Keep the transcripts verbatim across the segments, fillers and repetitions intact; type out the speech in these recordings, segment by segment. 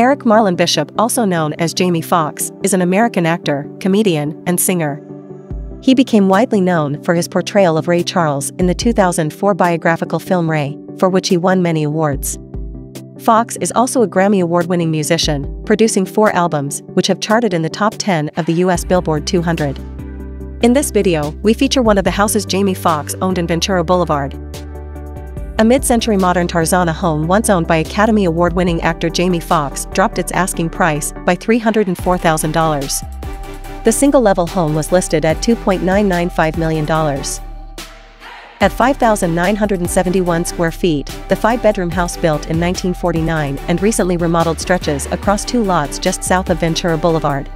Eric Marlon Bishop, also known as Jamie Foxx, is an American actor, comedian, and singer. He became widely known for his portrayal of Ray Charles in the two thousand four biographical film Ray, for which he won many awards. Foxx is also a Grammy Award-winning musician, producing four albums, which have charted in the top ten of the U S Billboard two hundred. In this video, we feature one of the houses Jamie Foxx owned in Ventura Boulevard. A mid-century modern Tarzana home once owned by Academy Award-winning actor Jamie Foxx dropped its asking price by three hundred four thousand dollars. The single-level home was listed at two point nine nine five million dollars. At five thousand nine hundred seventy-one square feet, the five-bedroom house built in nineteen forty-nine and recently remodeled stretches across two lots just south of Ventura Boulevard.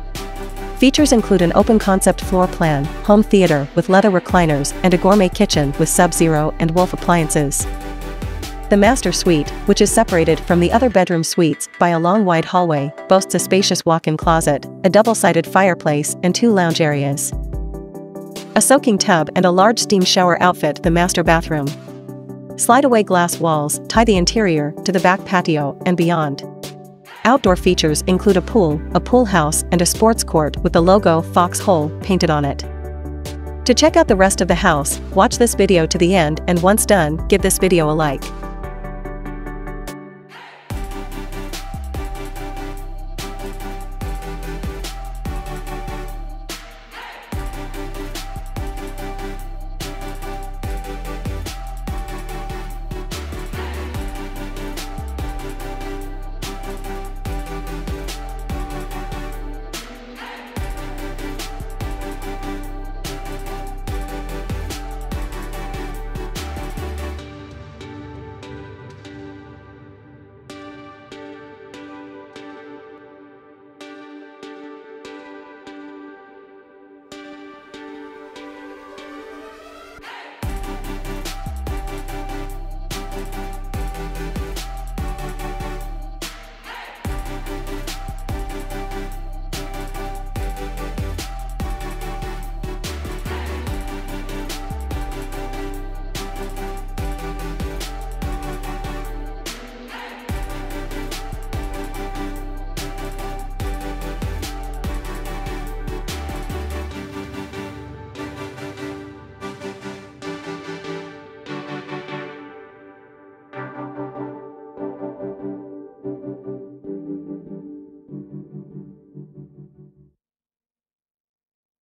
Features include an open-concept floor plan, home theater with leather recliners, and a gourmet kitchen with Sub-Zero and Wolf appliances. The master suite, which is separated from the other bedroom suites by a long wide hallway, boasts a spacious walk-in closet, a double-sided fireplace, and two lounge areas. A soaking tub and a large steam shower outfit the master bathroom. Slide-away glass walls tie the interior to the back patio and beyond. Outdoor features include a pool, a pool house, and a sports court with the logo Fox Hole painted on it. To check out the rest of the house, watch this video to the end, and once done, give this video a like.